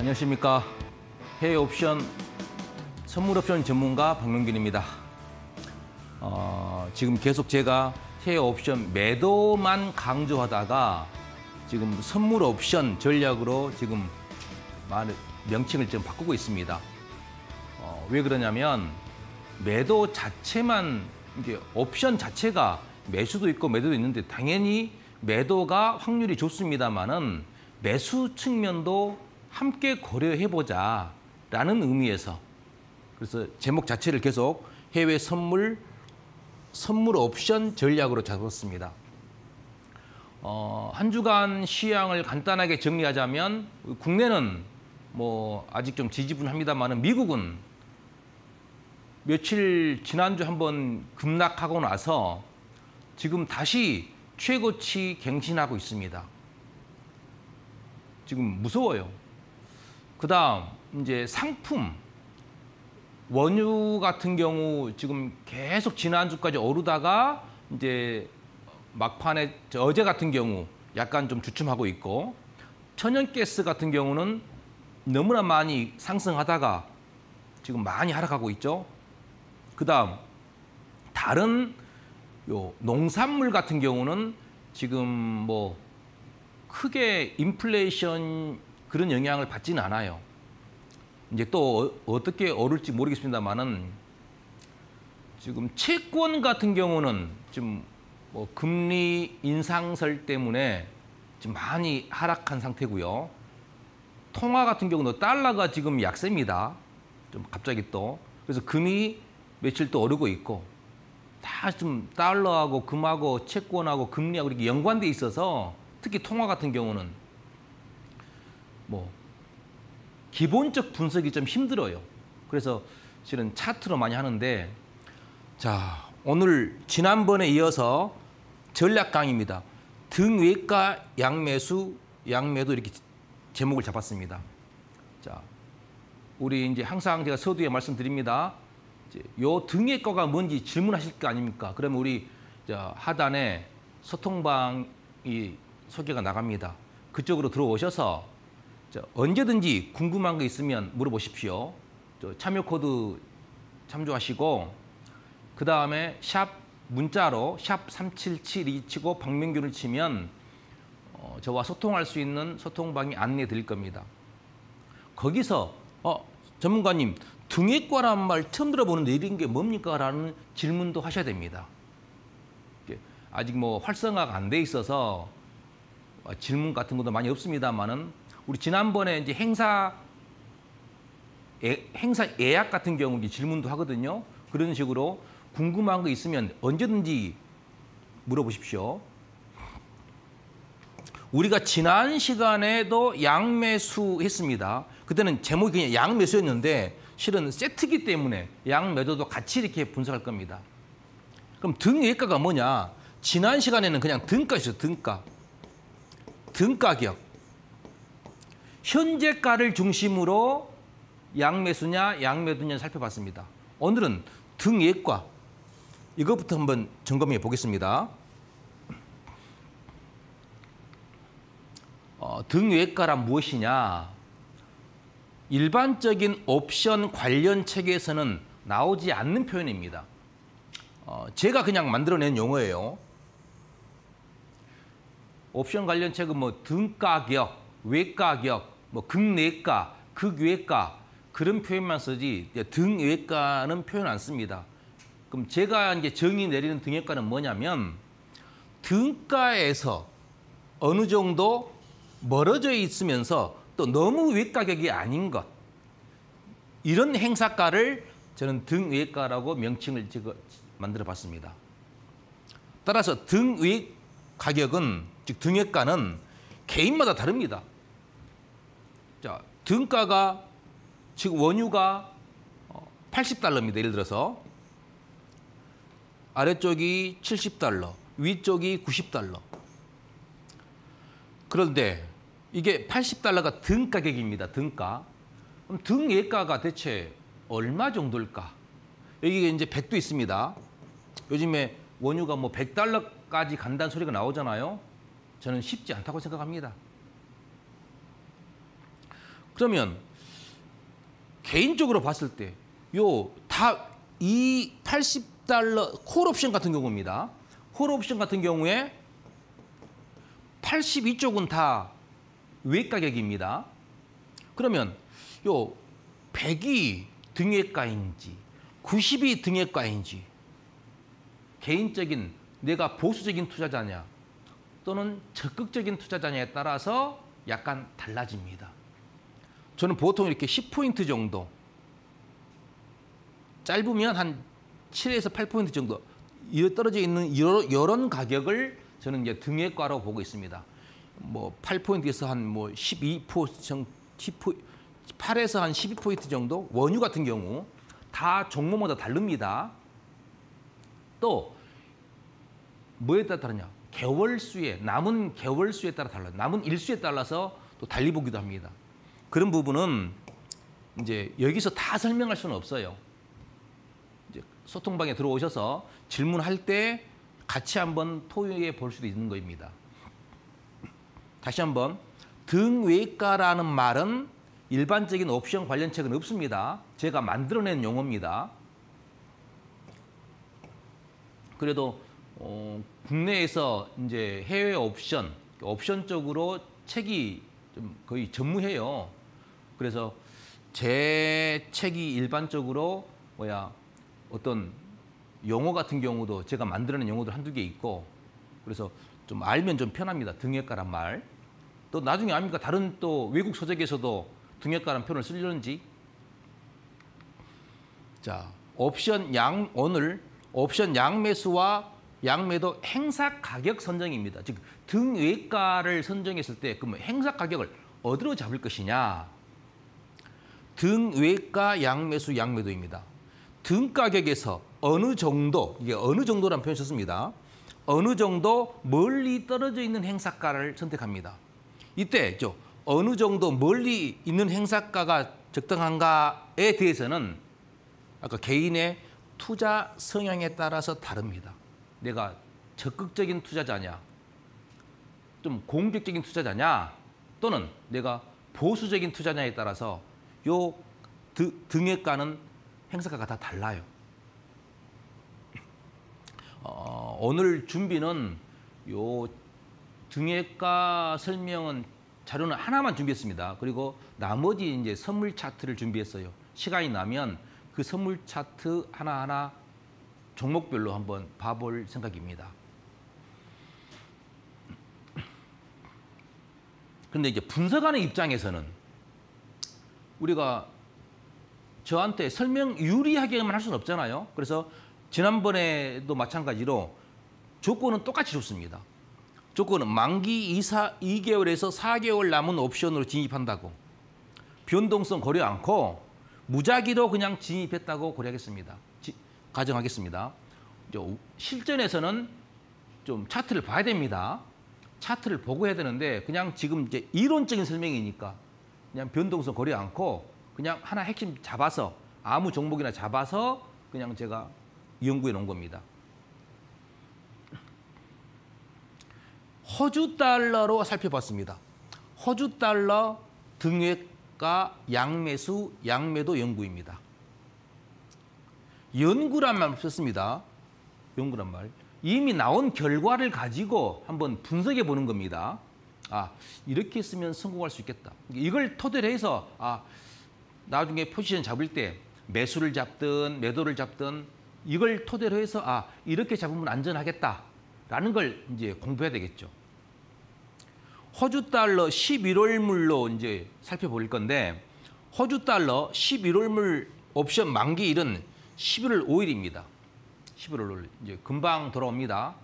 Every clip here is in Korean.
안녕하십니까. 해외 옵션, 선물 옵션 전문가 박명균입니다. 지금 계속 제가 해외 옵션 매도만 강조하다가 지금 선물 옵션 전략으로 지금 명칭을 좀 바꾸고 있습니다. 왜 그러냐면 매도 자체만, 이게 옵션 자체가 매수도 있고 매도도 있는데 당연히 매도가 확률이 좋습니다만은 매수 측면도 함께 고려해보자라는 의미에서 그래서 제목 자체를 계속 해외 선물 옵션 전략으로 잡았습니다. 한 주간 시향을 간단하게 정리하자면 국내는 뭐 아직 좀 지지분합니다만은 미국은 며칠 지난주 한번 급락하고 나서 지금 다시 최고치 갱신하고 있습니다. 지금 무서워요. 그다음 이제 상품, 원유 같은 경우 지금 계속 지난주까지 오르다가 이제 막판에 어제 같은 경우 약간 좀 주춤하고 있고, 천연가스 같은 경우는 너무나 많이 상승하다가 지금 많이 하락하고 있죠. 그다음 다른 요 농산물 같은 경우는 지금 뭐 크게 인플레이션 그런 영향을 받지는 않아요. 이제 또 어떻게 오를지 모르겠습니다만은 지금 채권 같은 경우는 지금 뭐 금리 인상설 때문에 지금 많이 하락한 상태고요. 통화 같은 경우는 달러가 지금 약세입니다. 좀 갑자기 또 그래서 금이 며칠 또 오르고 있고. 다 좀 달러하고 금하고 채권하고 금리하고 이렇게 연관돼 있어서 특히 통화 같은 경우는 뭐 기본적 분석이 좀 힘들어요. 그래서 실은 차트로 많이 하는데, 자, 오늘 지난번에 이어서 전략 강의입니다. 등외가 양매수, 양매도 이렇게 제목을 잡았습니다. 자, 우리 이제 항상 제가 서두에 말씀드립니다. 요 등외과가 뭔지 질문하실 거 아닙니까? 그러면 우리 하단에 소통방이 소개가 나갑니다. 그쪽으로 들어오셔서 언제든지 궁금한 거 있으면 물어보십시오. 참여 코드 참조하시고 그 다음에 샵 문자로 샵 3772 치고 박명균을 치면 저와 소통할 수 있는 소통방이 안내해 드릴 겁니다. 거기서 전문가님, 등외과란 말 처음 들어보는데 이런 게 뭡니까? 라는 질문도 하셔야 됩니다. 아직 뭐 활성화가 안 돼 있어서 질문 같은 것도 많이 없습니다만은 우리 지난번에 이제 행사 예약 같은 경우 질문도 하거든요. 그런 식으로 궁금한 거 있으면 언제든지 물어보십시오. 우리가 지난 시간에도 양매수 했습니다. 그때는 제목이 그냥 양매수였는데 실은 세트기 때문에 양매도도 같이 이렇게 분석할 겁니다. 그럼 등외과가 뭐냐? 지난 시간에는 그냥 등가였어요. 등가격. 현재가를 중심으로 양매수냐 양매도냐 살펴봤습니다. 오늘은 등외과. 이것부터 한번 점검해 보겠습니다. 등외과란 무엇이냐? 일반적인 옵션 관련 책에서는 나오지 않는 표현입니다. 제가 그냥 만들어낸 용어예요. 옵션 관련 책은 뭐 등가격, 외가격, 뭐 극내가, 극외가 그런 표현만 쓰지 등외가는 표현 안 씁니다. 그럼 제가 이제 정의 내리는 등외가는 뭐냐면 등가에서 어느 정도 멀어져 있으면서 또 너무 외가격이 아닌 것, 이런 행사가를 저는 등외가라고 명칭을 만들어 봤습니다. 따라서 등외가격은, 즉 등외가는 개인마다 다릅니다. 자, 등가가 지금 원유가 $80입니다. 예를 들어서 아래쪽이 $70, 위쪽이 $90. 그런데 이게 $80가 등가격입니다. 등가. 그럼 등외가가 대체 얼마 정도일까? 여기 이제 100도 있습니다. 요즘에 원유가 뭐 $100까지 간다는 소리가 나오잖아요. 저는 쉽지 않다고 생각합니다. 그러면 개인적으로 봤을 때 요 다 이 80달러 콜옵션 같은 경우입니다. 콜옵션 같은 경우에 82쪽은 다 외가격입니다. 그러면 요 100이 등외가인지 90이 등외가인지 개인적인 내가 보수적인 투자자냐 또는 적극적인 투자자냐에 따라서 약간 달라집니다. 저는 보통 이렇게 10포인트 정도 짧으면 한 7에서 8포인트 정도 떨어져 있는 이런 가격을 저는 이제 등외가로 보고 있습니다. 뭐 8포인트에서 한 뭐 12포인트, 8에서 한 12포인트 정도 원유 같은 경우 다 종목마다 다릅니다. 또 뭐에 따라 다르냐? 개월수에 남은 개월수에 따라 달라요. 남은 일수에 따라서 또 달리 보기도 합니다. 그런 부분은 이제 여기서 다 설명할 수는 없어요. 이제 소통방에 들어오셔서 질문할 때 같이 한번 토의해 볼 수도 있는 겁니다. 다시 한번 등외가라는 말은 일반적인 옵션 관련 책은 없습니다. 제가 만들어낸 용어입니다. 그래도 국내에서 이제 해외 옵션 쪽으로 책이 좀 거의 전무해요. 그래서 제 책이 일반적으로 어떤 용어 같은 경우도 제가 만들어낸 용어들 한두 개 있고 그래서 좀 알면 좀 편합니다. 등외가란 말. 또 나중에 아닙니까? 다른 또 외국 서적에서도 등외가란 표현을 쓰려는지. 자, 오늘 옵션 양매수와 양매도 행사 가격 선정입니다. 즉 등외가를 선정했을 때 그러면 행사 가격을 어디로 잡을 것이냐. 등외가 양매수 양매도입니다. 등 가격에서 어느 정도, 이게 어느 정도라는 표현을 썼습니다. 어느 정도 멀리 떨어져 있는 행사가를 선택합니다. 이때 어느 정도 멀리 있는 행사가가 적당한가에 대해서는 아까 개인의 투자 성향에 따라서 다릅니다. 내가 적극적인 투자자냐, 좀 공격적인 투자자냐, 또는 내가 보수적인 투자냐에 따라서 요 등외가는 행사가가 다 달라요. 오늘 준비는 요 등외가 설명은 자료는 하나만 준비했습니다. 그리고 나머지 이제 선물 차트를 준비했어요. 시간이 나면 그 선물 차트 하나하나 종목별로 한번 봐볼 생각입니다. 그런데 이제 분석하는 입장에서는 우리가 저한테 설명 유리하게만 할 수는 없잖아요. 그래서 지난번에도 마찬가지로 조건은 똑같이 줬습니다. 조건은 만기 2개월에서 4개월 남은 옵션으로 진입한다고, 변동성 고려 않고 무작위로 그냥 진입했다고 고려하겠습니다. 가정하겠습니다. 실전에서는 좀 차트를 봐야 됩니다. 차트를 보고 해야 되는데 그냥 지금 이제 이론적인 설명이니까 그냥 변동성 고려 않고 그냥 하나 핵심 잡아서 아무 종목이나 잡아서 그냥 제가 연구해 놓은 겁니다. 호주 달러로 살펴봤습니다. 호주 달러 등외가 양매수 양매도 연구입니다. 연구란 말 썼습니다. 연구란 말. 이미 나온 결과를 가지고 한번 분석해 보는 겁니다. 아, 이렇게 쓰면 성공할 수 있겠다. 이걸 토대로 해서 나중에 포지션 잡을 때 매수를 잡든 매도를 잡든 이걸 토대로 해서 이렇게 잡으면 안전하겠다라는 걸 이제 공부해야 되겠죠. 호주 달러 11월물로 이제 살펴볼 건데 호주 달러 11월물 옵션 만기일은 11월 5일입니다. 11월 5일 이제 금방 돌아옵니다.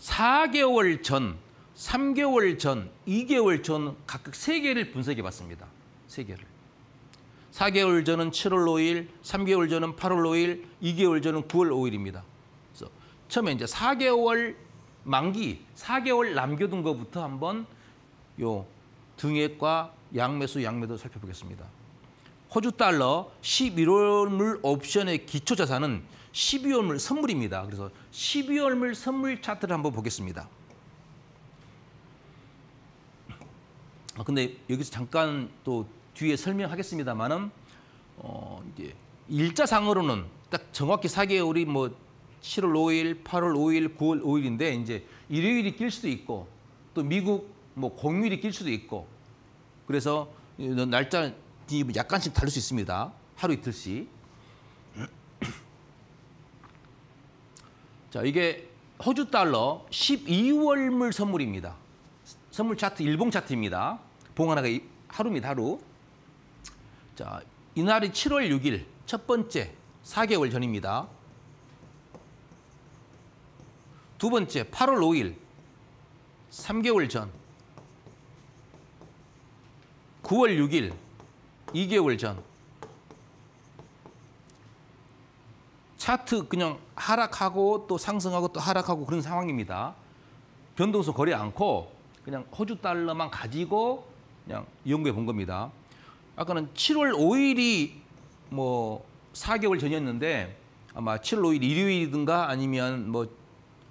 4개월 전, 3개월 전, 2개월 전 각각 3개를 분석해 봤습니다. 3개를. 4개월 전은 7월 5일, 3개월 전은 8월 5일, 2개월 전은 9월 5일입니다. 그래서 처음에 이제 4개월 만기, 4개월 남겨둔 것부터 한번 요 등액과 양매수, 양매도 살펴보겠습니다. 호주 달러 11월물 옵션의 기초 자산은 12월물 선물입니다. 그래서 12월물 선물 차트를 한번 보겠습니다. 근데 여기서 잠깐 또 뒤에 설명하겠습니다만은 이제 일자상으로는 딱 정확히 4개월이 뭐 7월 5일, 8월 5일, 9월 5일인데 이제 일요일이 낄 수도 있고 또 미국 뭐 공휴일이 낄 수도 있고 그래서 날짜 약간씩 다를 수 있습니다. 하루 이틀씩. 자, 이게 호주 달러 12월물 선물입니다. 선물 차트, 일봉 차트입니다. 봉 하나가 하루입니다, 하루. 자, 이날이 7월 6일, 첫 번째, 4개월 전입니다. 두 번째, 8월 5일, 3개월 전. 9월 6일, 2개월 전. 차트 그냥 하락하고 또 상승하고 또 하락하고 그런 상황입니다. 변동성 거래 않고 그냥 호주 달러만 가지고 그냥 연구해 본 겁니다. 아까는 7월 5일이 뭐 4개월 전이었는데 아마 7월 5일 일요일이든가 아니면 뭐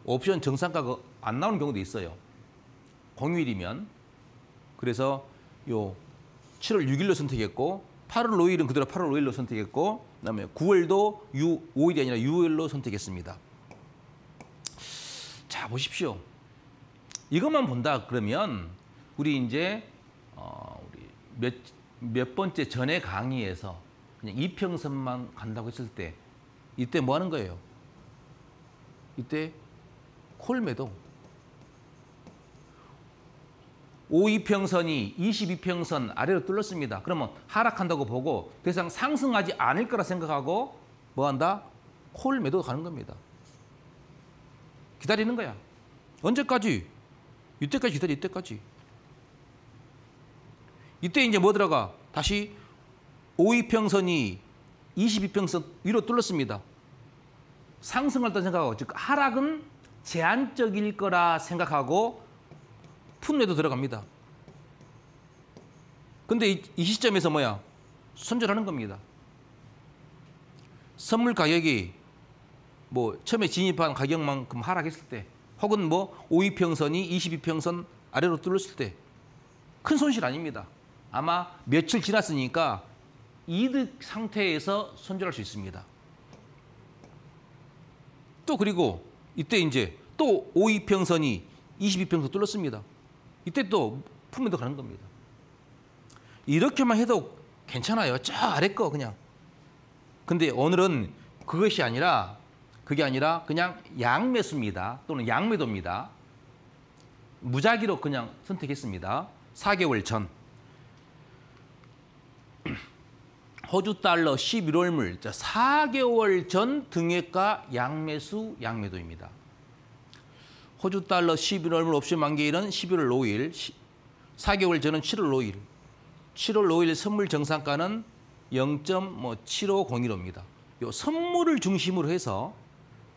옵션 정상가가 안 나오는 경우도 있어요. 공휴일이면. 그래서 요 7월 6일로 선택했고 8월 5일은 그대로 8월 5일로 선택했고 그다음에 9월도 5일이 아니라 6월로 선택했습니다. 자, 보십시오. 이것만 본다 그러면 우리 이제 우리 몇 번째 전에 강의에서 그냥 이평선만 간다고 했을 때 이때 뭐 하는 거예요? 이때 콜 매도. 52평선이 22평선 아래로 뚫렸습니다. 그러면 하락한다고 보고 더 이상 상승하지 않을 거라 생각하고 뭐 한다? 콜 매도 가는 겁니다. 기다리는 거야. 언제까지? 이때까지 기다려, 이때까지. 이때 이제 뭐 들어가? 다시 52평선이 22평선 위로 뚫렸습니다. 상승할 때 생각하고, 즉 하락은 제한적일 거라 생각하고 풋매도 들어갑니다. 근데 이 시점에서 뭐야? 손절하는 겁니다. 선물 가격이 뭐 처음에 진입한 가격만큼 하락했을 때 혹은 뭐 52평선이 22평선 아래로 뚫렸을 때 큰 손실 아닙니다. 아마 며칠 지났으니까 이득 상태에서 손절할 수 있습니다. 또 그리고 이때 이제 또 52평선이 22평선 뚫렸습니다. 이때 또 풋매도 가는 겁니다. 이렇게만 해도 괜찮아요. 저 아래 거 그냥. 근데 오늘은 그게 아니라 그냥 양매수입니다. 또는 양매도입니다. 무작위로 그냥 선택했습니다. 4개월 전. 호주 달러 11월물 4개월 전 등액가 양매수 양매도입니다. 호주 달러 11월물 옵션 만기일은 11월 5일, 4개월 전은 7월 5일, 7월 5일 선물 정상가는 0.7501호입니다. 요 선물을 중심으로 해서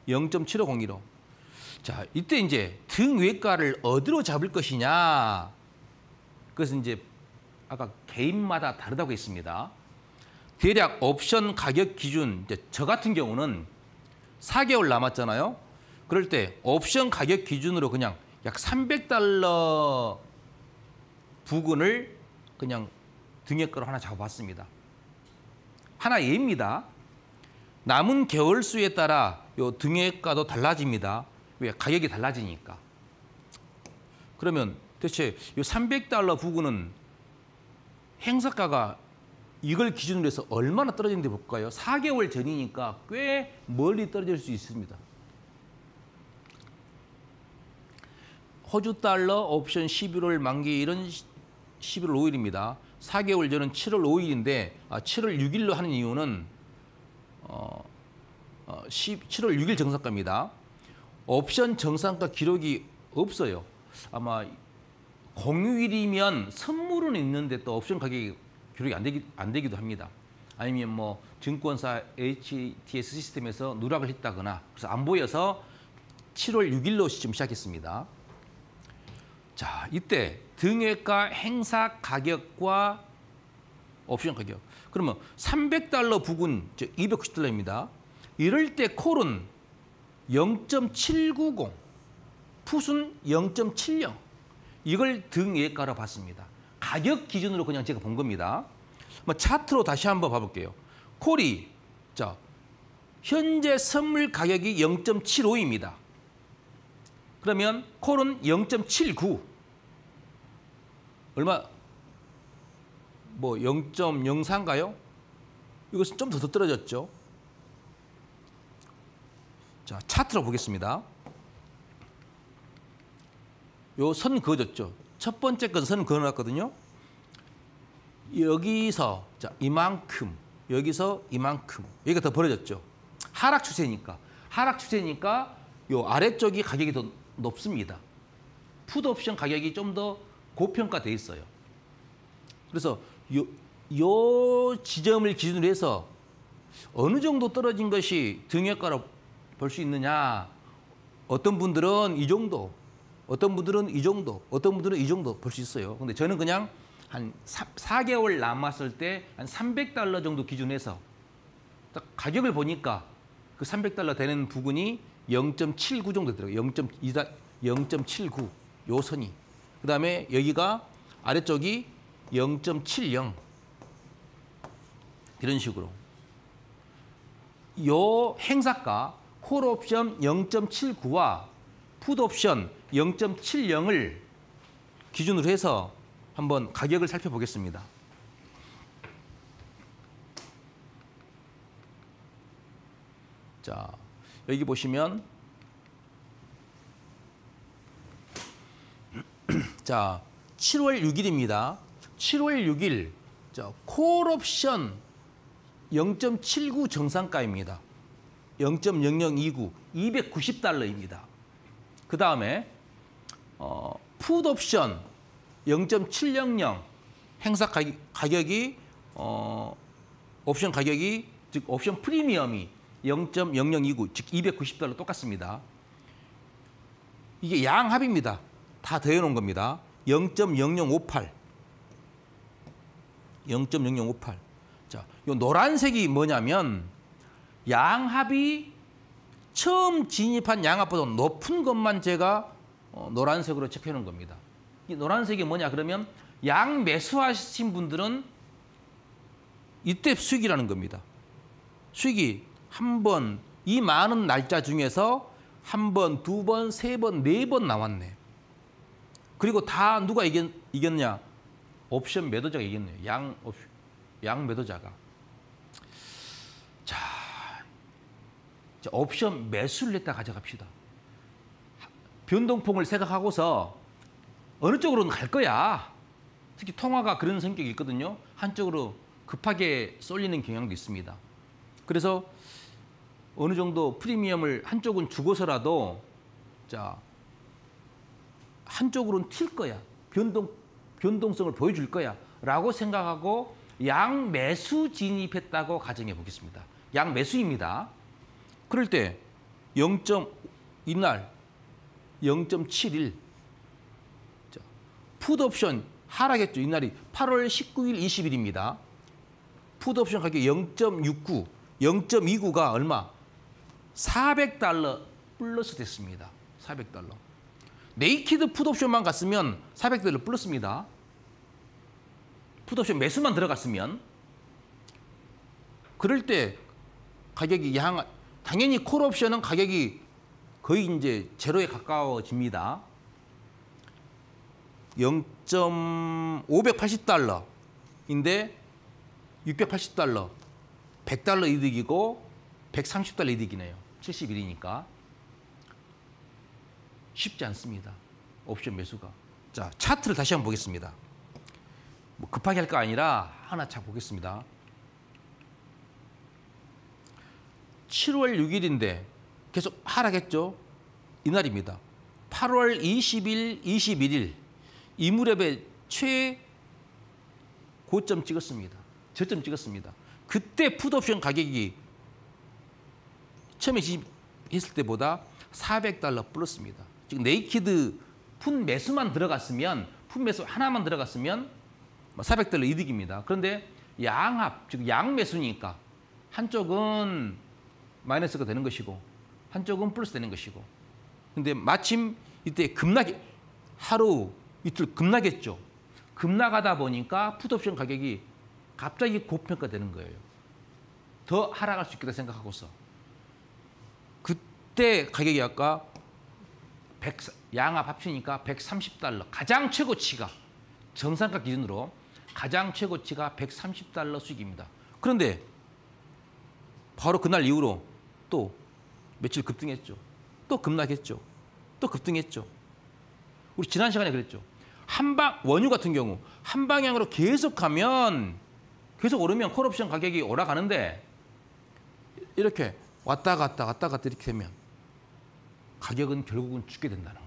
0.7501호. 자, 이때 이제 등외가를 어디로 잡을 것이냐. 그것은 이제 아까 개인마다 다르다고 했습니다. 대략 옵션 가격 기준, 이제 저 같은 경우는 4개월 남았잖아요. 그럴 때 옵션 가격 기준으로 그냥 약 300달러 부근을 그냥 등액가로 하나 잡아봤습니다. 하나 예입니다. 남은 개월수에 따라 요 등액가도 달라집니다. 왜? 가격이 달라지니까. 그러면 대체 요 300달러 부근은 행사가가 이걸 기준으로 해서 얼마나 떨어지는지 볼까요? 4개월 전이니까 꽤 멀리 떨어질 수 있습니다. 호주 달러 옵션 11월 만기일은 11월 5일입니다. 4개월 전은 7월 5일인데 7월 6일로 하는 이유는 7월 6일 정상가입니다. 옵션 정상가 기록이 없어요. 아마 공휴일이면 선물은 있는데 또 옵션 가격이 기록이 안 되기도 합니다. 아니면 뭐 증권사 HTS 시스템에서 누락을 했다거나 그래서 안 보여서 7월 6일로 지금 시작했습니다. 자, 이때 등액가 행사 가격과 옵션 가격. 그러면 300달러 부근, 290달러입니다. 이럴 때 콜은 0.790, 풋은 0.70. 이걸 등액가로 봤습니다. 가격 기준으로 그냥 제가 본 겁니다. 차트로 다시 한번 봐볼게요. 콜이 자 현재 선물 가격이 0.75입니다. 그러면 콜은 0.79. 얼마? 뭐 0.04인가요? 이것은 좀 더 떨어졌죠. 자, 차트로 보겠습니다. 요 선 그어졌죠. 첫 번째 건 선 그어놨거든요. 여기서 자, 이만큼, 여기서 이만큼. 여기가 더 벌어졌죠. 하락 추세니까. 하락 추세니까 요 아래쪽이 가격이 더 높습니다. 풋옵션 가격이 좀 더 고평가돼 있어요. 그래서 요 지점을 기준으로 해서 어느 정도 떨어진 것이 등유가로 볼 수 있느냐. 어떤 분들은 이 정도, 어떤 분들은 이 정도, 어떤 분들은 이 정도 볼 수 있어요. 근데 저는 그냥 한 4개월 남았을 때 한 300달러 정도 기준해서 딱 가격을 보니까 그 300달러 되는 부분이 0.79 정도 들어요. 0.79 요 선이. 그다음에 여기가 아래쪽이 0.70 이런 식으로. 요 행사가 콜옵션 0.79와 풋옵션 0.70을 기준으로 해서 한번 가격을 살펴보겠습니다. 자, 여기 보시면 자, 7월 6일입니다. 7월 6일 자, 콜옵션 0.79 정상가입니다. 0.0029, 290달러입니다. 그 다음에 풋옵션 0.700 행사 가격이 옵션 가격이 즉 옵션 프리미엄이 0.0029, 즉 290달러 똑같습니다. 이게 양합입니다. 다 더해놓은 겁니다. 0.0058, 0.0058. 자, 이 노란색이 뭐냐면 양합이 처음 진입한 양합보다 높은 것만 제가 노란색으로 체크해놓은 겁니다. 이 노란색이 뭐냐 그러면 양 매수하신 분들은 이때 수익이라는 겁니다. 수익이 한 번, 이 많은 날짜 중에서 한 번, 두 번, 세 번, 네 번 나왔네. 그리고 다 누가 이겼냐? 옵션 매도자가 이겼네요. 양 매도자가. 자, 옵션 매수를 했다 가져갑시다. 변동폭을 생각하고서 어느 쪽으로는 갈 거야. 특히 통화가 그런 성격이 있거든요. 한쪽으로 급하게 쏠리는 경향도 있습니다. 그래서 어느 정도 프리미엄을 한쪽은 주고서라도 자, 한쪽으로는 튈 거야. 변동성을 보여줄 거야. 라고 생각하고 양 매수 진입했다고 가정해 보겠습니다. 양 매수입니다. 그럴 때 0.이날 0.71 풋옵션 하락했죠. 이날이 8월 19일, 20일입니다. 풋옵션 가격 0.69, 0.29가 얼마? 400달러 플러스 됐습니다. 400달러. 네이키드 풋옵션만 갔으면 400달러 플러스입니다. 풋옵션 매수만 들어갔으면. 그럴 때 가격이 당연히 콜옵션은 가격이 거의 이제 제로에 가까워집니다. 0.580달러인데 680달러, 100달러 이득이고 130달러 이득이네요. 70일이니까. 쉽지 않습니다. 옵션 매수가. 자, 차트를 다시 한번 보겠습니다. 뭐 급하게 할 거 아니라 하나 차 보겠습니다. 7월 6일인데 계속 하락했죠. 이날입니다. 8월 20일, 21일 이 무렵에 최고점 찍었습니다. 저점 찍었습니다. 그때 풋옵션 가격이 처음에 진입했을 때보다 400달러 플러스입니다. 즉 네이키드 풋 매수만 들어갔으면 풋 매수 하나만 들어갔으면 400달러 이득입니다. 그런데 양합, 즉 양 매수니까 한쪽은 마이너스가 되는 것이고 한쪽은 플러스 되는 것이고. 근데 마침 이때 급락이 하루 이틀 급락했죠. 급락하다 보니까 풋옵션 가격이 갑자기 고평가되는 거예요. 더 하락할 수 있겠다 생각하고서. 그때 가격이 아까 양합 합치니까 130달러, 가장 최고치가 정상가 기준으로 가장 최고치가 130달러 수익입니다. 그런데 바로 그날 이후로 또 며칠 급등했죠. 또 급락했죠. 또 급등했죠. 우리 지난 시간에 그랬죠. 원유 같은 경우 한 방향으로 계속 가면, 계속 오르면 콜옵션 가격이 올라가는데 이렇게 왔다 갔다 이렇게 되면 가격은 결국은 죽게 된다는 거.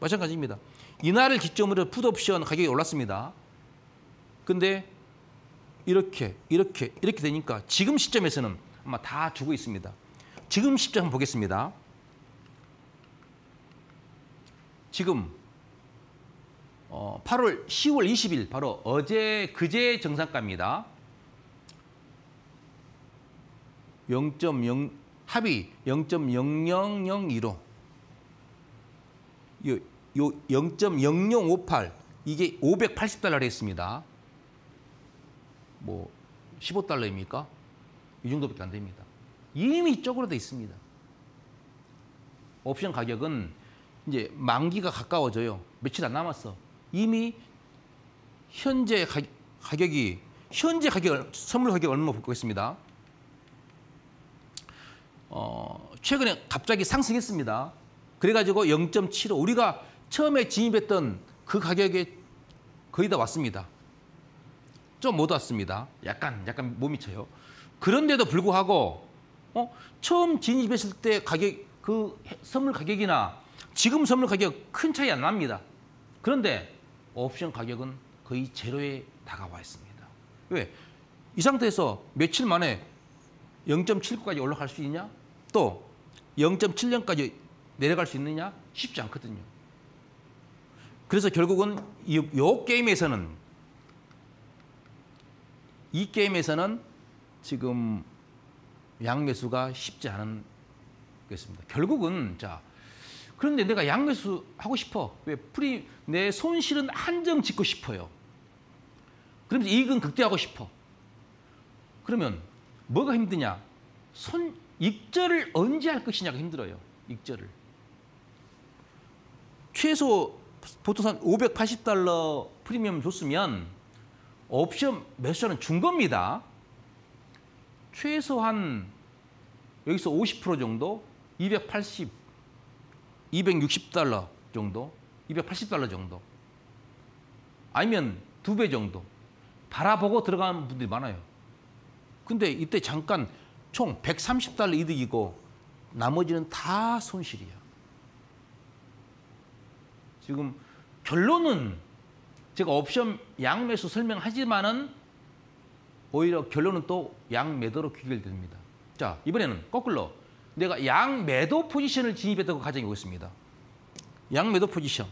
마찬가지입니다. 이날을 기점으로 풋옵션 가격이 올랐습니다. 근데 이렇게 되니까 지금 시점에서는 아마 다 주고 있습니다. 지금 시점 한번 보겠습니다. 지금 10월 20일 바로 어제 그제 정상가입니다. 0.0 합이 0.00025. 요 0.0058 이게 580달러를 했습니다. 뭐 15달러입니까? 이 정도밖에 안 됩니다. 이미 쪼그라돼 있습니다. 옵션 가격은 이제 만기가 가까워져요. 며칠 안 남았어. 이미 현재 가격이, 현재 가격, 선물 가격 얼마 보겠습니다. 최근에 갑자기 상승했습니다. 그래가지고 0.75, 우리가 처음에 진입했던 그 가격에 거의 다 왔습니다. 좀 못 왔습니다. 약간 못 미쳐요. 그런데도 불구하고 처음 진입했을 때 가격, 그 선물 가격이나 지금 선물 가격 큰 차이 안 납니다. 그런데 옵션 가격은 거의 제로에 다가와 있습니다. 왜? 이 상태에서 며칠 만에 0.79까지 올라갈 수 있냐? 또 0.70까지 내려갈 수 있느냐? 쉽지 않거든요. 그래서 결국은 이 게임에서는 지금 양매수가 쉽지 않은 거였습니다. 결국은 그런데 내가 양매수 하고 싶어. 왜? 내 손실은 한정 짓고 싶어요. 그러면서 이익은 극대화하고 싶어. 그러면 뭐가 힘드냐? 익절을 언제 할 것이냐가 힘들어요. 익절을. 최소 보통 한 580달러 프리미엄 줬으면 옵션 매수는 준 겁니다. 최소 한 여기서 50% 정도, 260달러 정도, 280달러 정도, 아니면 2배 정도 바라보고 들어가는 분들이 많아요. 근데 이때 잠깐 총 130달러 이득이고 나머지는 다 손실이야. 지금 결론은 제가 옵션 양매수 설명하지만은 오히려 결론은 또 양매도로 귀결됩니다. 자, 이번에는 거꾸로 내가 양매도 포지션을 진입했다고 가정이 오겠습니다. 양매도 포지션.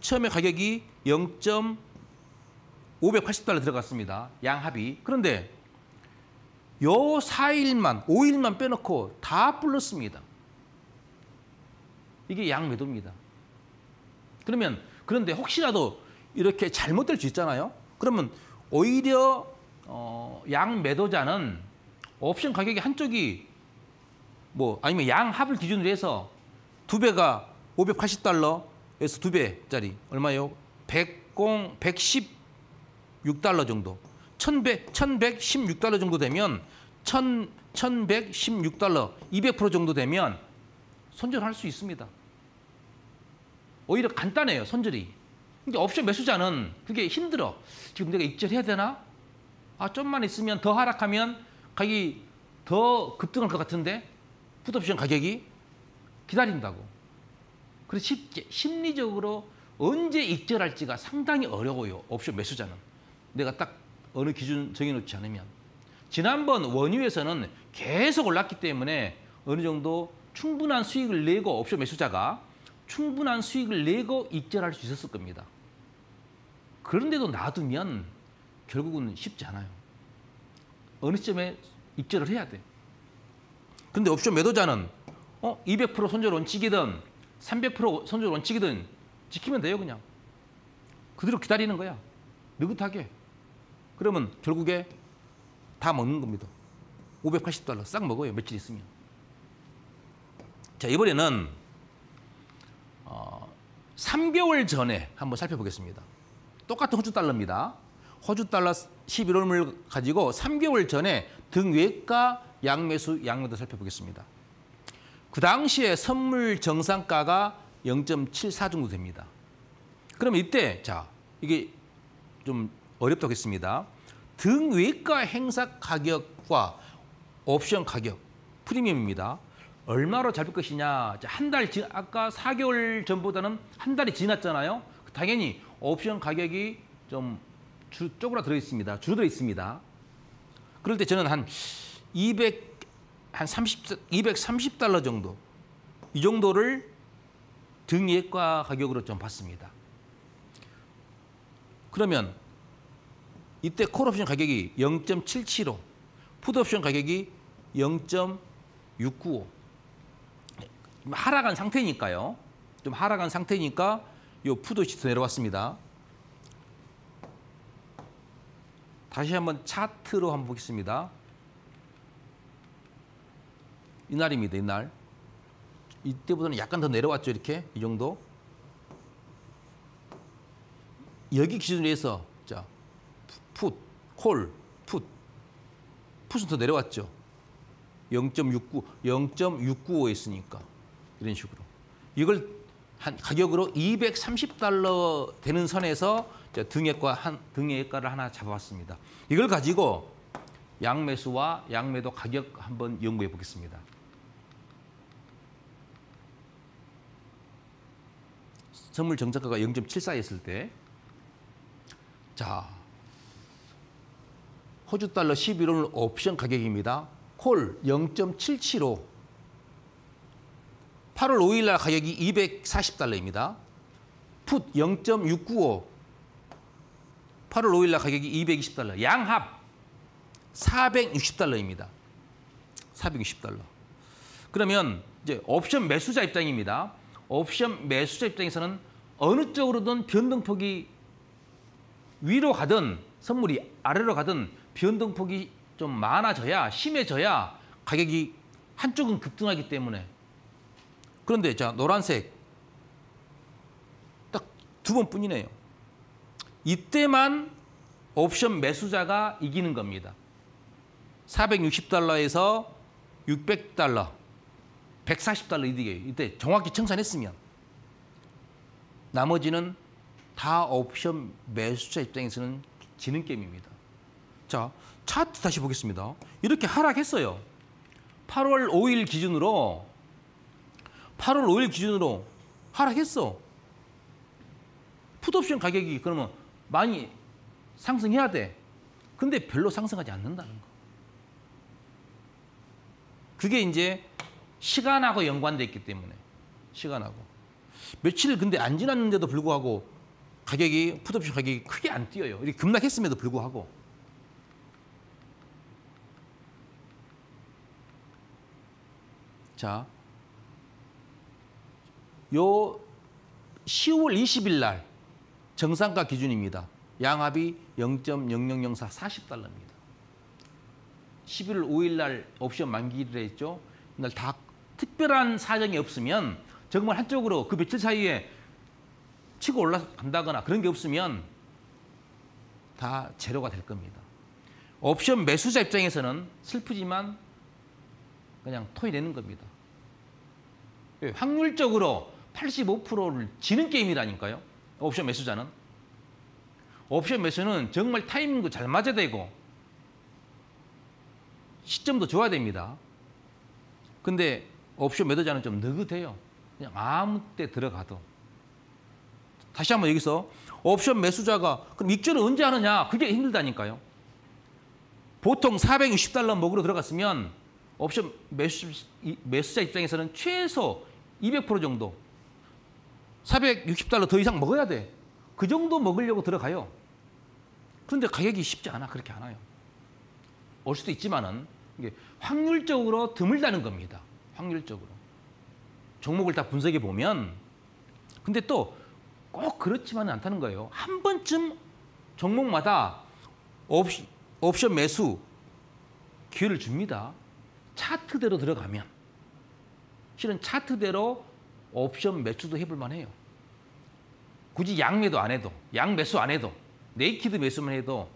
처음에 가격이 0.580달러 들어갔습니다. 양합이. 그런데 요 5일만 빼놓고 다 불렀습니다. 이게 양매도입니다. 그런데 혹시라도 이렇게 잘못될 수 있잖아요. 그러면 오히려 양매도자는 옵션 가격이 한쪽이 뭐 아니면 양합을 기준으로 해서 2배가 580달러에서 2배짜리 얼마예요? 116달러 정도. 1116달러 정도 되면 1116달러 200% 정도 되면 손절할 수 있습니다. 오히려 간단해요, 손절이. 근데 옵션 매수자는 그게 힘들어. 지금 내가 익절해야 되나? 좀만 있으면 더 하락하면 가격이 더 급등할 것 같은데 풋옵션 가격이 기다린다고. 그래서 심리적으로 언제 익절할지가 상당히 어려워요, 옵션 매수자는. 내가 딱 어느 기준 정해놓지 않으면. 지난번 원유에서는 계속 올랐기 때문에 어느 정도 충분한 수익을 내고 옵션 매수자가 충분한 수익을 내고 익절할 수 있었을 겁니다. 그런데도 놔두면 결국은 쉽지 않아요. 어느 시점에 익절을 해야 돼. 그런데 옵션 매도자는 200% 손절 원칙이든 300% 손절 원칙이든 지키면 돼요, 그냥. 그대로 기다리는 거야. 느긋하게. 그러면 결국에 다 먹는 겁니다. 580달러 싹 먹어요, 며칠 있으면. 자, 이번에는 3개월 전에 한번 살펴보겠습니다. 똑같은 호주 달러입니다. 호주 달러 11월물 가지고 3개월 전에 등외가 양매수 양매도 살펴보겠습니다. 그 당시에 선물 정상가가 0.74 정도 됩니다. 그럼 이때 자, 이게 좀 어렵다고 했습니다. 등외가 행사 가격과 옵션 가격 프리미엄입니다. 얼마로 잡을 것이냐. 한 달 아까 4개월 전보다는 한 달이 지났잖아요. 당연히 옵션 가격이 좀 쪼그라들어 있습니다. 줄어들어 있습니다. 그럴 때 저는 한 230달러 정도, 이 정도를 등예과 가격으로 좀 봤습니다. 그러면 이때 콜옵션 가격이 0.775, 풋옵션 가격이 0.695. 하락한 상태니까요. 좀 하락한 상태니까 요 풋옵션도 내려왔습니다. 다시 한번 차트로 한번 보겠습니다. 이날입니다, 이날. 이때보다는 약간 더 내려왔죠, 이렇게. 이 정도. 여기 기준으로 해서 자, 풋, 콜, 풋. 풋은 더 내려왔죠. 0.695에 있으니까. 이런 식으로. 이걸 한 가격으로 230달러 되는 선에서 등예가를 하나 잡아봤습니다. 이걸 가지고 양매수와 양매도 가격 한번 연구해 보겠습니다. 선물 정상가가 0.74였을 때, 자, 호주 달러 11월 옵션 가격입니다. 콜 0.775. 8월 5일 날 가격이 240달러입니다. 풋 0.695. 8월 5일 날 가격이 220달러. 양합 460달러입니다. 460달러. 그러면 이제 옵션 매수자 입장입니다. 옵션 매수자 입장에서는 어느 쪽으로든 변동폭이 위로 가든 선물이 아래로 가든 변동폭이 좀 많아져야, 심해져야 가격이 한쪽은 급등하기 때문에. 그런데 자, 노란색 딱 두 번뿐이네요. 이때만 옵션 매수자가 이기는 겁니다. 460달러에서 600달러, 140달러 이득이에요. 이때 정확히 청산했으면. 나머지는 다 옵션 매수자 입장에서는 지는 게임입니다. 자, 차트 다시 보겠습니다. 이렇게 하락했어요. 8월 5일 기준으로, 8월 5일 기준으로 하락했어. 풋옵션 가격이 그러면 많이 상승해야 돼. 근데 별로 상승하지 않는다는 거. 그게 이제 시간하고 연관돼 있기 때문에. 시간하고. 며칠 근데 안 지났는데도 불구하고 가격이, 풋옵션 가격이 크게 안 뛰어요. 이렇게 급락했음에도 불구하고. 자, 요 10월 20일 날 정상가 기준입니다. 양합이 0.0004 40달러입니다. 11월 5일 날 옵션 만기일이라 했죠. 이날 다 특별한 사정이 없으면, 정말 한쪽으로 그 며칠 사이에 치고 올라간다거나 그런 게 없으면 다 제로가 될 겁니다. 옵션 매수자 입장에서는 슬프지만 그냥 토해내는 겁니다. 확률적으로 85%를 지는 게임이라니까요. 옵션 매수자는. 옵션 매수는 정말 타이밍도 잘 맞아야 되고 시점도 좋아야 됩니다. 근데 옵션 매도자는 좀 느긋해요. 그냥 아무 때 들어가도. 다시 한번 여기서 옵션 매수자가 그럼 익절을 언제 하느냐. 그게 힘들다니까요. 보통 460달러 먹으러 들어갔으면 옵션 매수자 입장에서는 최소 200% 정도, 460달러 더 이상 먹어야 돼. 그 정도 먹으려고 들어가요. 그런데 가격이 쉽지 않아. 그렇게 안 와요. 올 수도 있지만은 이게 확률적으로 드물다는 겁니다. 확률적으로. 종목을 다 분석해 보면 근데 또 꼭 그렇지만은 않다는 거예요. 한 번쯤 종목마다 옵션 매수 기회를 줍니다. 차트대로 들어가면. 실은 차트대로 옵션 매수도 해볼 만해요. 굳이 양매도 안 해도, 양매수 안 해도, 네이키드 매수만 해도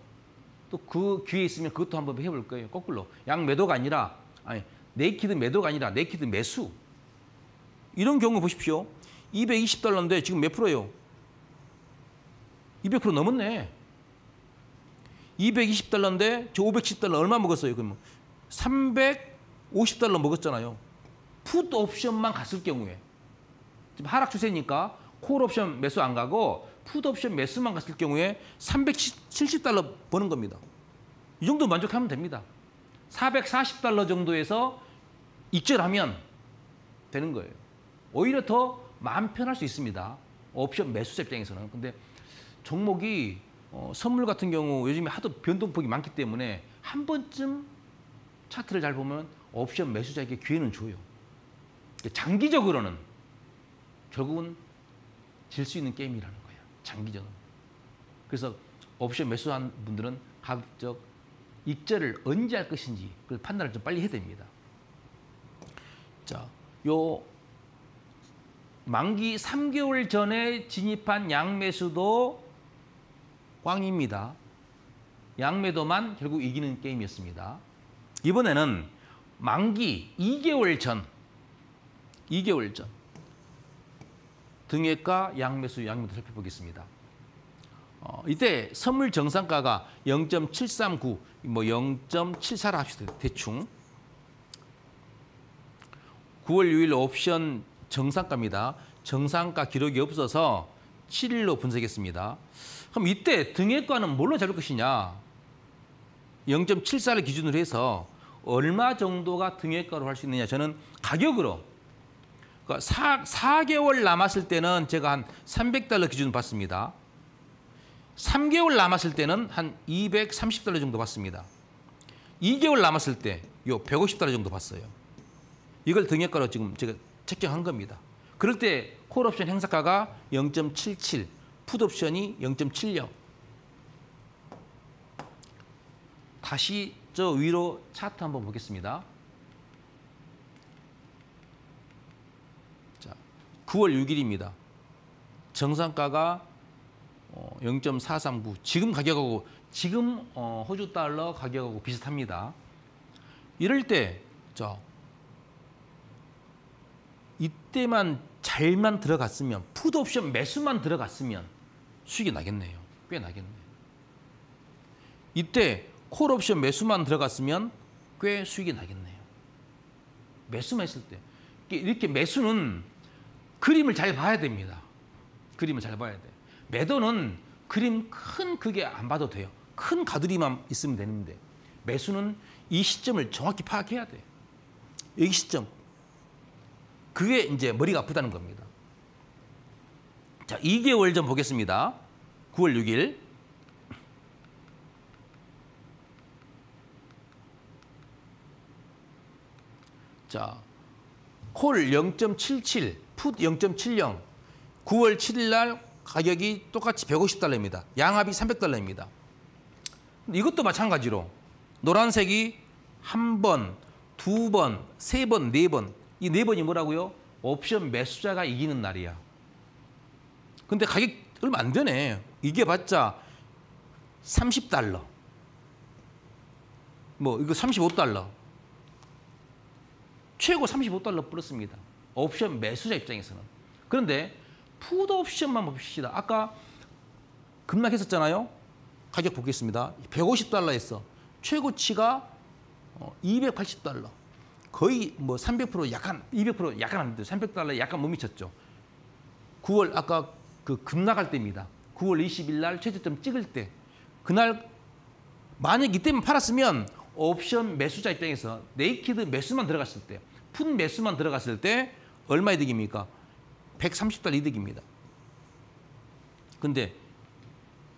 또 그 기회 있으면 그것도 한번 해볼 거예요. 거꾸로. 양매도가 아니라, 네이키드 매도가 아니라 네이키드 매수. 이런 경우 보십시오. 220달러인데 지금 몇 프로예요? 200% 넘었네. 220달러인데 저 510달러 얼마 먹었어요? 그러면 350달러 먹었잖아요. 풋 옵션만 갔을 경우에. 지금 하락 추세니까 콜 옵션 매수 안 가고 풋 옵션 매수만 갔을 경우에 370달러 버는 겁니다. 이 정도 만족하면 됩니다. 440달러 정도에서 익절하면 되는 거예요. 오히려 더 마음 편할 수 있습니다. 옵션 매수자 입장에서는. 근데 종목이 선물 같은 경우 요즘에 하도 변동폭이 많기 때문에 한 번쯤 차트를 잘 보면 옵션 매수자에게 기회는 줘요. 장기적으로는 결국은 질 수 있는 게임이라는 거예요. 장기적으로. 그래서 옵션 매수한 분들은 가급적 익절을 언제 할 것인지 그 판단을 좀 빨리 해야 됩니다. 자, 요 만기 3개월 전에 진입한 양매수도 꽝입니다. 양매도만 결국 이기는 게임이었습니다. 이번에는 만기 2개월 전 등액과 양매수, 양매도 살펴보겠습니다. 이때 선물 정상가가 0.739, 뭐 0.74라 합시다. 대충. 9월 6일 옵션 정상가입니다. 정상가 기록이 없어서 7일로 분석했습니다. 그럼 이때 등액과는 뭘로 잡을 것이냐? 0.74를 기준으로 해서 얼마 정도가 등액과로 할 수 있느냐? 저는 가격으로. 그러니까 4개월 남았을 때는 제가 한 300달러 기준 봤습니다. 3개월 남았을 때는 한 230달러 정도 봤습니다. 2개월 남았을 때 요 150달러 정도 봤어요. 이걸 등액과로 지금 제가 책정한 겁니다. 그럴 때 콜옵션 행사가가 0.77, 풋옵션이 0.76. 다시 저 위로 차트 한번 보겠습니다. 자, 9월 6일입니다. 정상가가 0.439. 지금 가격하고 지금 호주 달러 가격하고 비슷합니다. 이럴 때 저 이때만 잘만 들어갔으면 풋옵션 매수만 들어갔으면 수익이 나겠네요. 꽤 나겠네요. 이때 콜옵션 매수만 들어갔으면 꽤 수익이 나겠네요. 매수만 했을 때. 이렇게 매수는 그림을 잘 봐야 됩니다. 그림을 잘 봐야 돼요. 매도는 그림 큰 그게 안 봐도 돼요. 큰 가두리만 있으면 되는데 매수는 이 시점을 정확히 파악해야 돼요. 이 시점. 그게 이제 머리가 아프다는 겁니다. 자, 2개월 전 보겠습니다. 9월 6일. 자, 콜 0.77, 풋 0.70. 9월 7일 날 가격이 똑같이 150달러입니다. 양합이 300달러입니다. 이것도 마찬가지로 노란색이 한 번, 두 번, 세 번, 네 번. 이 네 번이 뭐라고요? 옵션 매수자가 이기는 날이야. 근데 가격 얼마 안 되네. 이게 봤자 30달러. 뭐 이거 35달러. 최고 35달러 뿌렸습니다. 옵션 매수자 입장에서는. 그런데 풋 옵션만 봅시다. 아까 급락했었잖아요. 가격 보겠습니다. 150달러에서 최고치가 280달러. 거의 뭐 300% 약간, 200% 약간 안 돼요. 300달러에 약간 못 미쳤죠. 9월 아까 그 급락할 때입니다. 9월 20일 날 최저점 찍을 때. 그날 만약 이때만 팔았으면 옵션 매수자 입장에서 네이키드 매수만 들어갔을 때, 풋 매수만 들어갔을 때 얼마 이득입니까? 130달러 이득입니다. 근데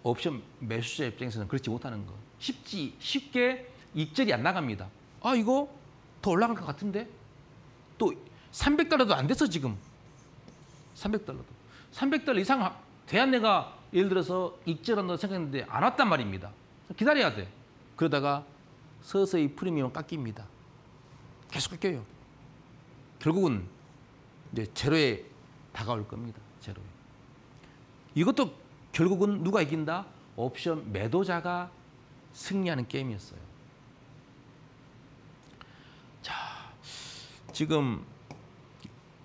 옵션 매수자 입장에서는 그렇지 못하는 거. 쉽게 익절이 안 나갑니다. 아, 이거 더 올라갈 것 같은데? 또 $300도 안 됐어, 지금. $300. $300 이상 돼야 내가 예를 들어서 익절한다고 생각했는데 안 왔단 말입니다. 기다려야 돼. 그러다가 서서히 프리미엄 깎입니다. 계속 깎여요. 결국은 이제 제로에 다가올 겁니다. 제로에. 이것도 결국은 누가 이긴다? 옵션 매도자가 승리하는 게임이었어요. 자, 지금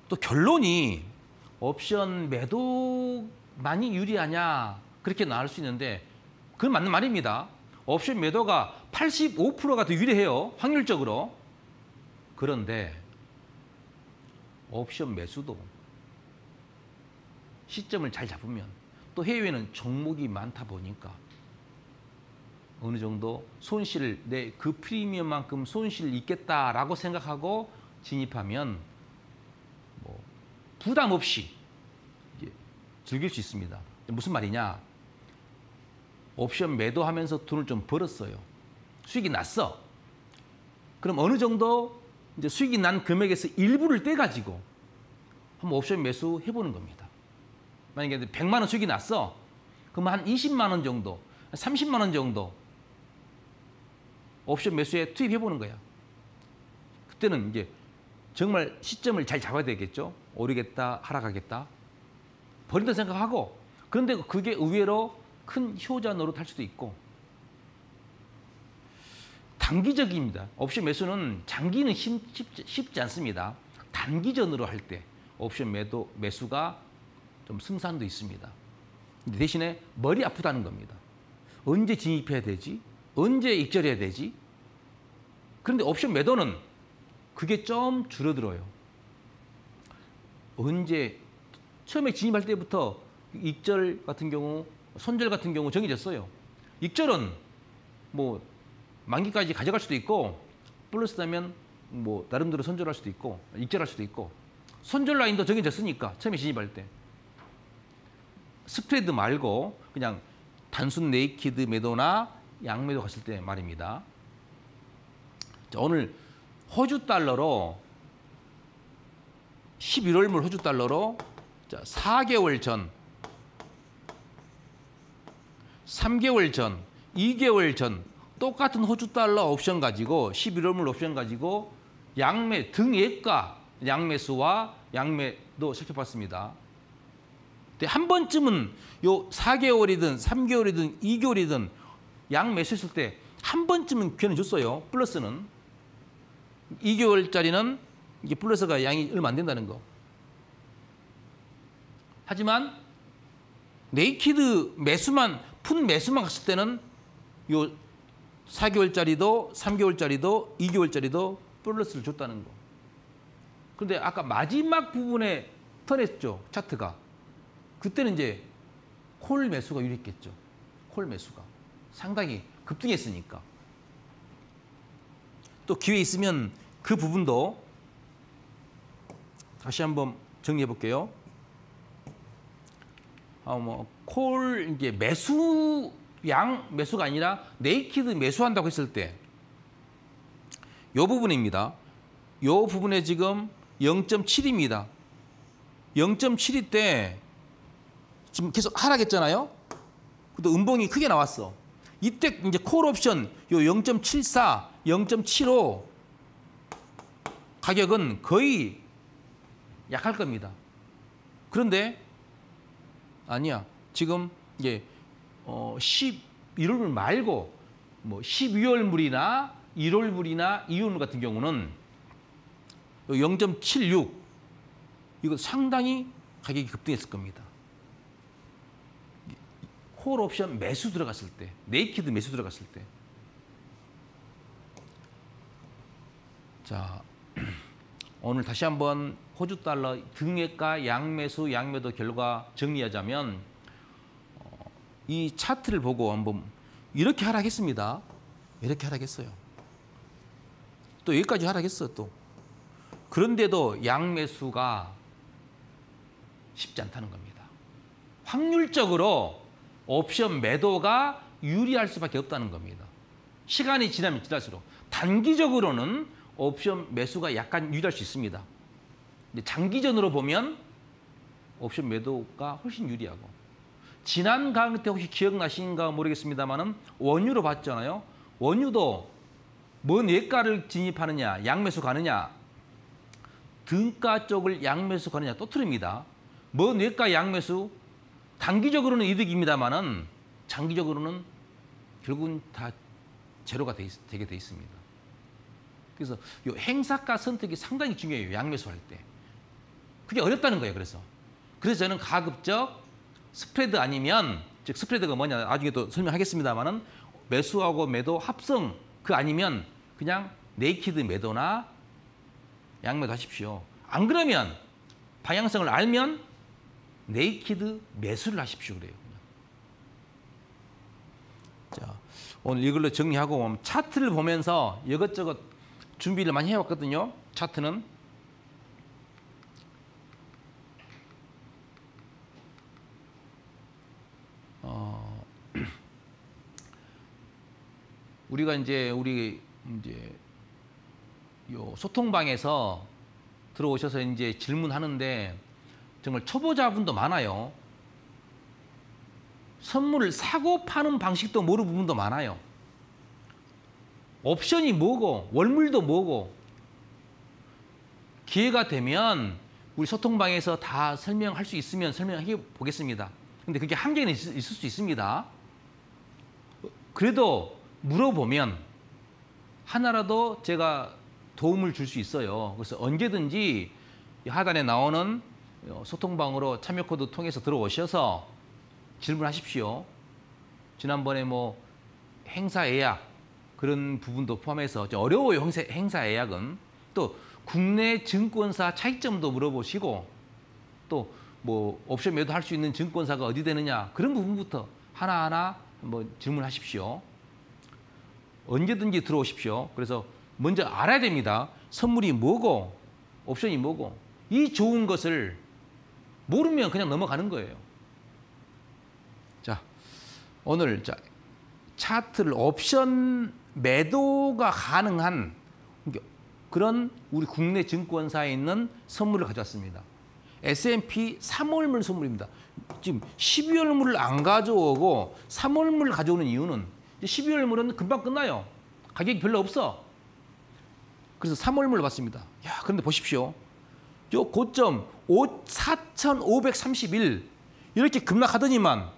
또 결론이 옵션 매도만이 유리하냐 그렇게 나올 수 있는데 그건 맞는 말입니다. 옵션 매도가 85%가 더 유리해요. 확률적으로. 그런데 옵션 매수도 시점을 잘 잡으면 또 해외에는 종목이 많다 보니까 어느 정도 손실을 내 그 프리미엄만큼 손실이 있겠다라고 생각하고 진입하면 뭐 부담 없이 즐길 수 있습니다. 무슨 말이냐? 옵션 매도하면서 돈을 좀 벌었어요. 수익이 났어. 그럼 어느 정도 이제 수익이 난 금액에서 일부를 떼가지고 한번 옵션 매수 해보는 겁니다. 만약에 100만 원 수익이 났어. 그러면 한 20만 원 정도, 30만 원 정도 옵션 매수에 투입해보는 거야. 그때는 이제 정말 시점을 잘 잡아야 되겠죠. 오르겠다, 하락하겠다. 버린다 생각하고 그런데 그게 의외로 큰 효자 노릇 할 수도 있고 단기적입니다. 옵션 매수는 장기는 쉽지 않습니다. 단기전으로 할 때 옵션 매수가 좀 승산도 있습니다. 대신에 머리 아프다는 겁니다. 언제 진입해야 되지? 언제 익절해야 되지? 그런데 옵션 매도는 그게 좀 줄어들어요. 언제 처음에 진입할 때부터 익절 같은 경우 손절 같은 경우 정해졌어요. 익절은 뭐 만기까지 가져갈 수도 있고 플러스다면 뭐 나름대로 손절할 수도 있고 익절할 수도 있고 손절 라인도 정해졌으니까 처음에 진입할 때 스프레드 말고 그냥 단순 네이키드 매도나 양매도 갔을 때 말입니다. 자, 오늘 호주 달러로 11월물 호주 달러로 자, 4개월 전 3개월 전, 2개월 전 똑같은 호주 달러 옵션 가지고 11월물 옵션 가지고 양매 등액과 양매수와 양매도 살펴봤습니다. 근데 한 번쯤은 요 4개월이든 3개월이든 2개월이든 양매수 했을 때 한 번쯤은 기회는 줬어요. 플러스는 2개월짜리는 이게 플러스가 양이 얼마 안 된다는 거. 하지만 네이키드 매수만 푼 매수만 갔을 때는 요 4개월짜리도 3개월짜리도 2개월짜리도 플러스를 줬다는 거. 그런데 아까 마지막 부분에 턴했죠. 차트가. 그때는 이제 콜 매수가 유리했겠죠. 콜 매수가. 상당히 급등했으니까. 또 기회 있으면 그 부분도 다시 한번 정리해 볼게요. 콜 이게 매수 양 매수가 아니라 네이키드 매수한다고 했을 때 요 부분입니다. 요 부분에 지금 0.7입니다. 0.7일 때 지금 계속 하락했잖아요. 또 음봉이 크게 나왔어. 이때 이제 콜 옵션 요 0.74, 0.75 가격은 거의 약할 겁니다. 그런데 아니야. 지금 이제 11월물 말고 뭐 12월물이나 1월물이나 2월물 같은 경우는 0.76 이거 상당히 가격이 급등했을 겁니다. 콜 옵션 매수 들어갔을 때, 네이키드 매수 들어갔을 때. 자, 오늘 다시 한번 호주 달러 등액과 양매수, 양매도 결과 정리하자면 이 차트를 보고 한번 이렇게 하락했습니다. 이렇게 하락했어요. 또 여기까지 하락했어 또. 그런데도 양매수가 쉽지 않다는 겁니다. 확률적으로 옵션 매도가 유리할 수밖에 없다는 겁니다. 시간이 지나면 지날수록 단기적으로는 옵션 매수가 약간 유리할 수 있습니다. 근데 장기전으로 보면 옵션 매도가 훨씬 유리하고, 지난 가을 때 혹시 기억나신가 모르겠습니다만은 원유로 봤잖아요. 원유도 뭔 외가를 진입하느냐, 양매수 가느냐, 등가 쪽을 양매수 가느냐 또 틀립니다. 먼 외가 양매수, 단기적으로는 이득입니다만은 장기적으로는 결국은 다 제로가 되게 돼 있습니다. 그래서 요 행사가 선택이 상당히 중요해요. 양매수할 때. 그게 어렵다는 거예요. 그래서 저는 가급적 스프레드 아니면, 즉 스프레드가 뭐냐 나중에 또 설명하겠습니다만은 매수하고 매도 합성, 그 아니면 그냥 네이키드 매도나 양매도 하십시오. 안 그러면 방향성을 알면 네이키드 매수를 하십시오. 그래요. 자, 오늘 이걸로 정리하고 차트를 보면서 이것저것 준비를 많이 해왔거든요. 차트는 우리가 우리 이제 요 소통방에서 들어오셔서 이제 질문하는데 정말 초보자분도 많아요. 선물을 사고 파는 방식도 모르는 부분도 많아요. 옵션이 뭐고 월물도 뭐고, 기회가 되면 우리 소통방에서 다 설명할 수 있으면 설명해 보겠습니다. 근데 그게 한계는 있을 수 있습니다. 그래도 물어보면 하나라도 제가 도움을 줄 수 있어요. 그래서 언제든지 하단에 나오는 소통방으로 참여 코드 통해서 들어오셔서 질문하십시오. 지난번에 뭐 행사 예약 그런 부분도 포함해서 어려워요. 행사 예약은. 또 국내 증권사 차이점도 물어보시고, 또 뭐 옵션 매도 할 수 있는 증권사가 어디 되느냐 그런 부분부터 하나하나 뭐 질문하십시오. 언제든지 들어오십시오. 그래서 먼저 알아야 됩니다. 선물이 뭐고 옵션이 뭐고, 이 좋은 것을 모르면 그냥 넘어가는 거예요. 자, 오늘 차트를 옵션 매도가 가능한 그런 우리 국내 증권사에 있는 선물을 가져왔습니다. S&P 3월물 선물입니다. 지금 12월물을 안 가져오고 3월물을 가져오는 이유는 12월물은 금방 끝나요. 가격이 별로 없어. 그래서 3월물을 봤습니다. 야, 그런데 보십시오. 저 고점 4,531 이렇게 급락하더니만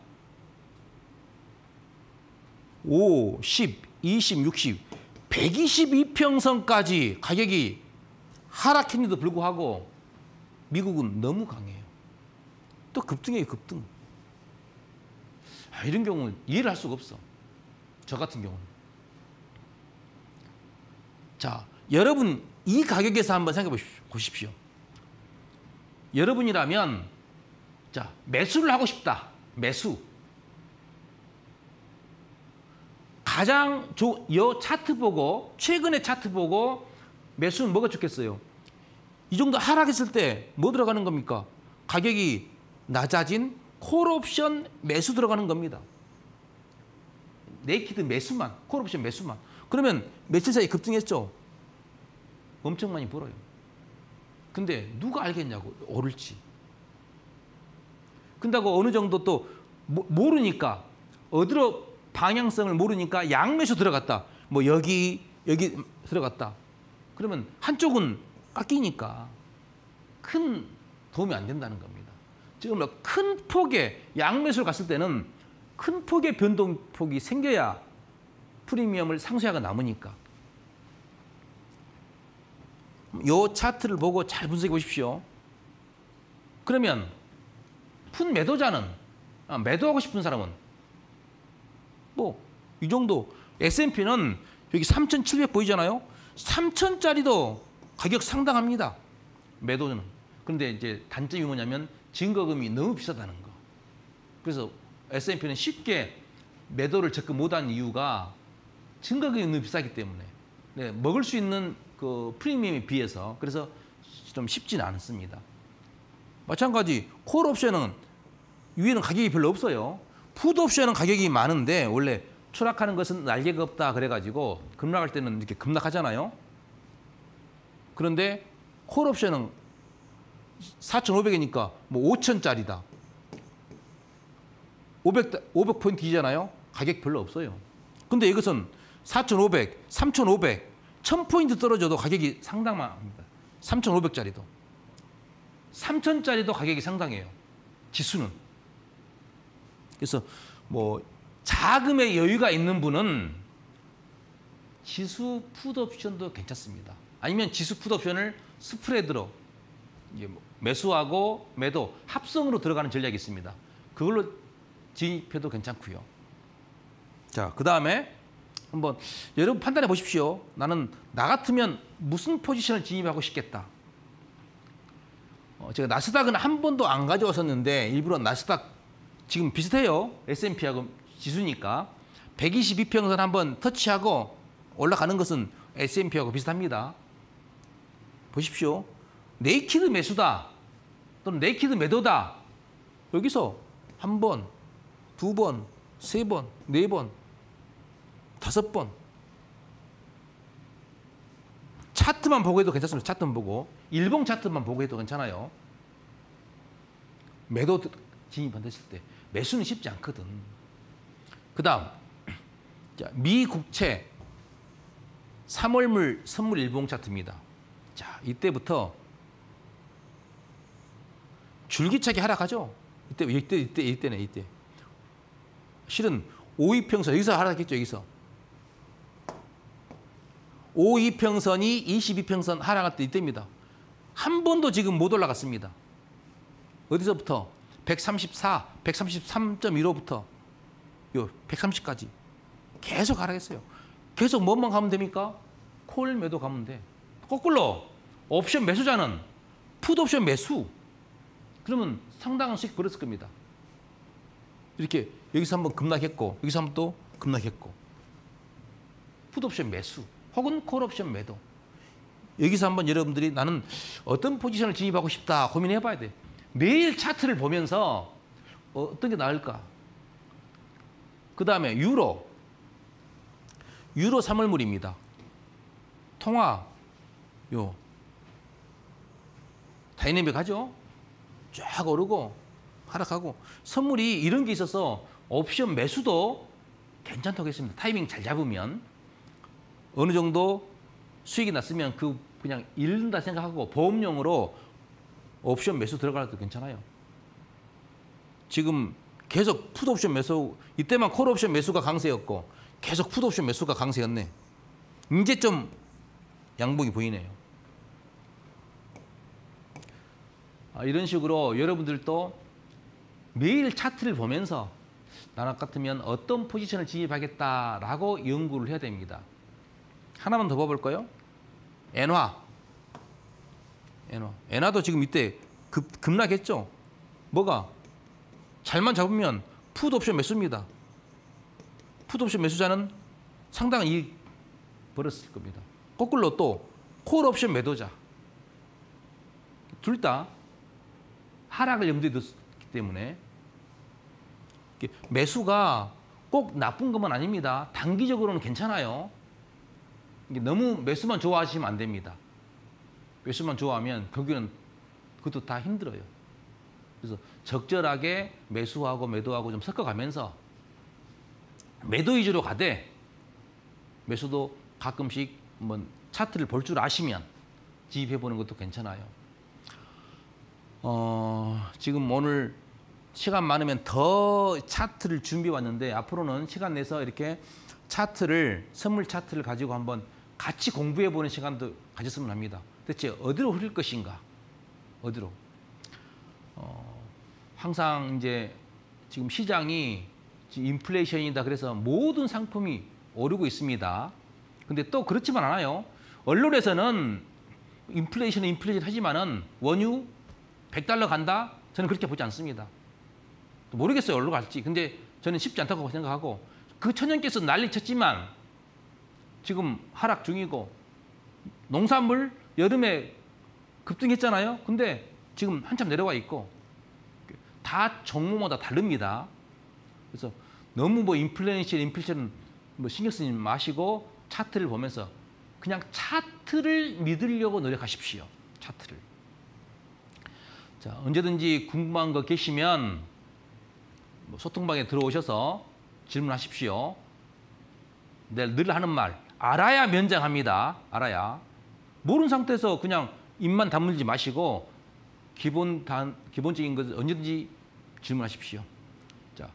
5, 10, 20, 60, 122평선까지 가격이 하락했는데도 불구하고 미국은 너무 강해요. 또 급등이에요, 급등. 이런 경우는 이해를 할 수가 없어. 저 같은 경우는. 자, 여러분 이 가격에서 한번 생각해 보십시오. 여러분이라면 자, 매수를 하고 싶다. 매수. 가장 요 차트 보고, 최근의 차트 보고 매수는 뭐가 좋겠어요? 이 정도 하락했을 때 뭐 들어가는 겁니까? 가격이 낮아진 콜옵션 매수 들어가는 겁니다. 네이키드 매수만, 콜옵션 매수만. 그러면 며칠 사이 급등했죠? 엄청 많이 벌어요. 근데 누가 알겠냐고, 오를지. 근다고 어느 정도 또 모르니까, 어디로 방향성을 모르니까 양매수 들어갔다. 뭐 여기 들어갔다. 그러면 한쪽은 깎이니까 큰 도움이 안 된다는 겁니다. 지금 큰 폭의 양매수를 갔을 때는 큰 폭의 변동폭이 생겨야 프리미엄을 상쇄하고 남으니까. 요 차트를 보고 잘 분석해 보십시오. 그러면 푼 매도자는, 매도하고 싶은 사람은 뭐 이 정도. S&P는 여기 3,700 보이잖아요. 3,000짜리도 가격 상당합니다. 매도는. 그런데 이제 단점이 뭐냐면 증거금이 너무 비싸다는 거. 그래서 S&P는 쉽게 매도를 접근 못한 이유가 증거금이 너무 비싸기 때문에. 네, 먹을 수 있는 그 프리미엄에 비해서. 그래서 좀 쉽지는 않습니다. 마찬가지 콜옵션은 위에는 가격이 별로 없어요. 풋옵션은 가격이 많은데, 원래 추락하는 것은 날개가 없다 그래가지고 급락할 때는 이렇게 급락하잖아요. 그런데 콜옵션은 4,500이니까 뭐 5,000짜리다. 500포인트이잖아요. 가격 별로 없어요. 근데 이것은 4,500, 3,500, 1,000포인트 떨어져도 가격이 상당합니다. 3,500짜리도. 3,000짜리도 가격이 상당해요. 지수는. 그래서 뭐 자금의 여유가 있는 분은 지수 풋옵션도 괜찮습니다. 아니면 지수 풋옵션을 스프레드로 매수하고 매도 합성으로 들어가는 전략이 있습니다. 그걸로 진입해도 괜찮고요. 자, 그 다음에 한번 여러분 판단해 보십시오. 나는 나 같으면 무슨 포지션을 진입하고 싶겠다. 제가 나스닥은 한 번도 안 가져왔었는데 일부러 나스닥 지금 비슷해요. S&P하고 지수니까 122평선 한번 터치하고 올라가는 것은 S&P하고 비슷합니다. 보십시오. 네이키드 매수다 또는 네이키드 매도다. 여기서 한 번, 두 번, 세 번, 네 번, 다섯 번. 차트만 보고 해도 괜찮습니다. 차트만 보고. 일봉 차트만 보고 해도 괜찮아요. 매도 진입했을 때 매수는 쉽지 않거든. 그다음 자, 미 국채 3월물 선물 일봉 차트입니다. 자, 이때부터 줄기차게 하락하죠. 이때. 실은 52평선 여기서 하락했죠. 여기서 52평선이 22평선 하락할 때 이때입니다. 한 번도 지금 못 올라갔습니다. 어디서부터? 134, 133.15부터 요 130까지 계속 하락했어요. 계속 뭐만 가면 됩니까? 콜 매도 가면 돼. 거꾸로 옵션 매수자는 풋옵션 매수. 그러면 상당한 수익 벌었을 겁니다. 이렇게 여기서 한번 급락했고 여기서 한번 또 급락했고 풋옵션 매수 혹은 콜옵션 매도. 여기서 한번 여러분들이 나는 어떤 포지션을 진입하고 싶다 고민해봐야 돼. 매일 차트를 보면서 어떤 게 나을까. 그 다음에 유로 3월물입니다. 통화 요 다이내믹하죠. 쫙 오르고 하락하고 선물이 이런 게 있어서 옵션 매수도 괜찮다고 했습니다. 타이밍 잘 잡으면 어느 정도 수익이 났으면 그냥 잃는다 생각하고 보험용으로 옵션 매수 들어가도 괜찮아요. 지금 계속 풋옵션 매수, 이때만 콜옵션 매수가 강세였고 계속 풋옵션 매수가 강세였네. 이제 좀 양봉이 보이네요. 이런 식으로 여러분들도 매일 차트를 보면서 나 같으면 어떤 포지션을 진입하겠다라고 연구를 해야 됩니다. 하나만 더 봐볼까요? 엔화도 지금 이때 급락했죠? 뭐가? 잘만 잡으면 풋옵션 매수입니다. 풋옵션 매수자는 상당한 이익 벌었을 겁니다. 거꾸로 또 콜옵션 매도자. 둘 다 하락을 염두에 뒀기 때문에 매수가 꼭 나쁜 것만 아닙니다. 단기적으로는 괜찮아요. 너무 매수만 좋아하시면 안 됩니다. 매수만 좋아하면 결국에는 그것도 다 힘들어요. 그래서 적절하게 매수하고 매도하고 좀 섞어가면서 매도 위주로 가되 매수도 가끔씩 한번 차트를 볼 줄 아시면 진입해보는 것도 괜찮아요. 지금 오늘 시간 많으면 더 차트를 준비해 왔는데 앞으로는 시간 내서 이렇게 차트를 선물 차트를 가지고 한번 같이 공부해보는 시간도 가졌으면 합니다. 대체 어디로 흐를 것인가? 어디로? 항상 이제 지금 시장이 지금 인플레이션이다 그래서 모든 상품이 오르고 있습니다. 근데 또 그렇지만 않아요. 언론에서는 인플레이션 하지만은 원유 100달러 간다? 저는 그렇게 보지 않습니다. 모르겠어요. 어디로 갈지. 근데 저는 쉽지 않다고 생각하고 그 천연께서 난리 쳤지만 지금 하락 중이고 농산물 여름에 급등했잖아요. 근데 지금 한참 내려와 있고 다 종목마다 다릅니다. 그래서 너무 뭐 인플레이션 뭐 신경 쓰지 마시고 차트를 보면서 그냥 차트를 믿으려고 노력하십시오. 차트를. 자, 언제든지 궁금한 거 계시면 소통방에 들어오셔서 질문하십시오. 늘 하는 말, 알아야 면장합니다. 알아야. 모르는 상태에서 그냥 입만 다물지 마시고 기본적인 것을 언제든지 질문하십시오. 자,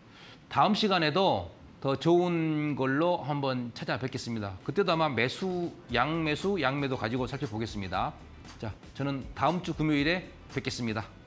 다음 시간에도 더 좋은 걸로 한번 찾아뵙겠습니다. 그때도 아마 매수, 양매도 가지고 살펴보겠습니다. 자, 저는 다음 주 금요일에 뵙겠습니다.